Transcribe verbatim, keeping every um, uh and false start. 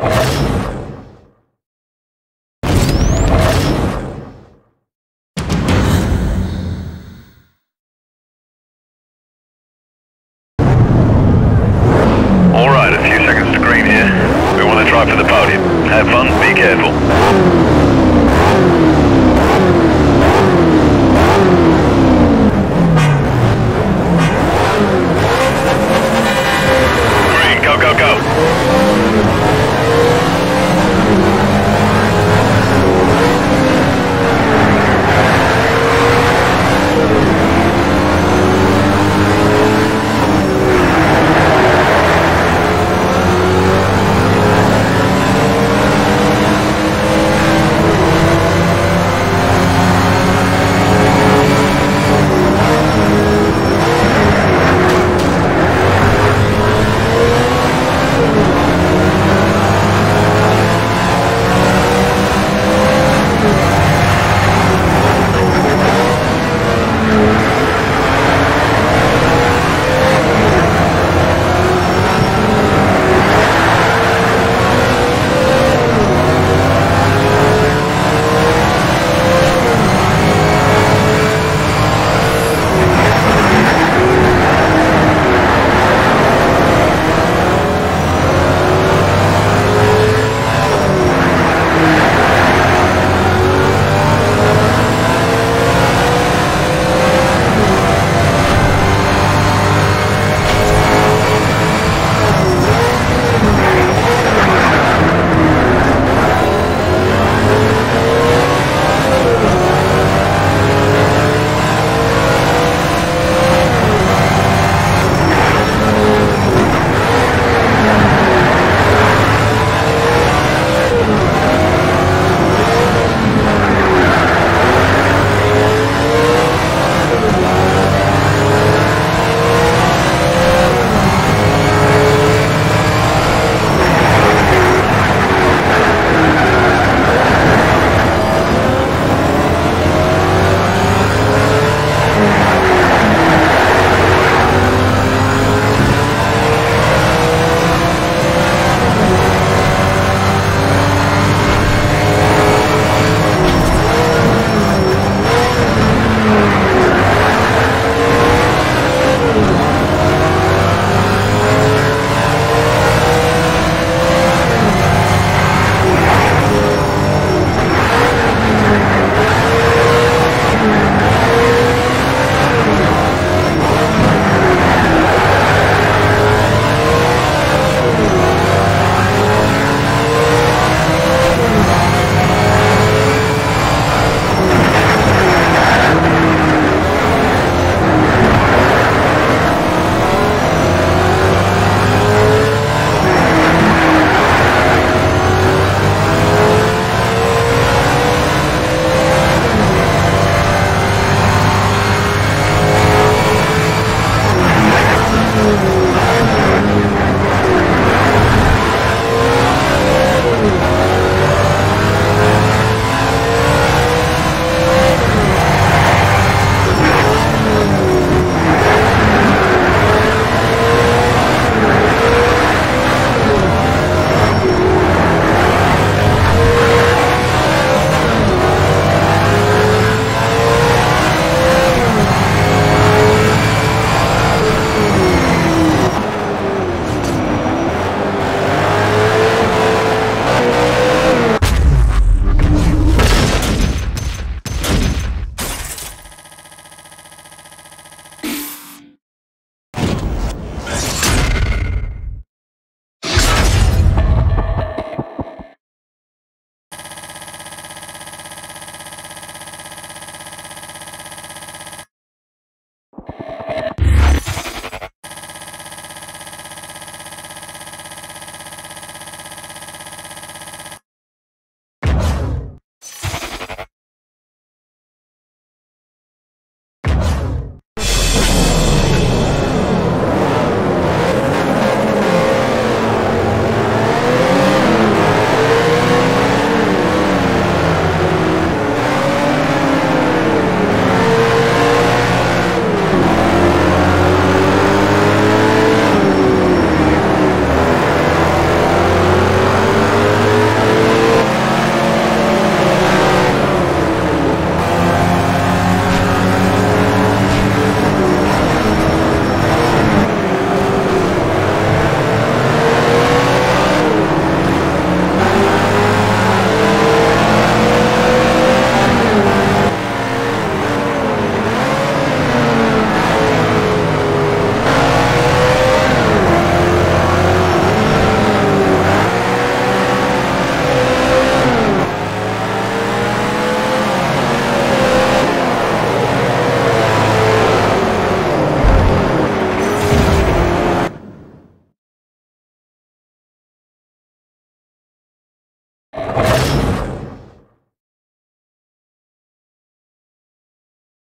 Alright, a few seconds to green here. We want to drive to the podium. Have fun, be careful.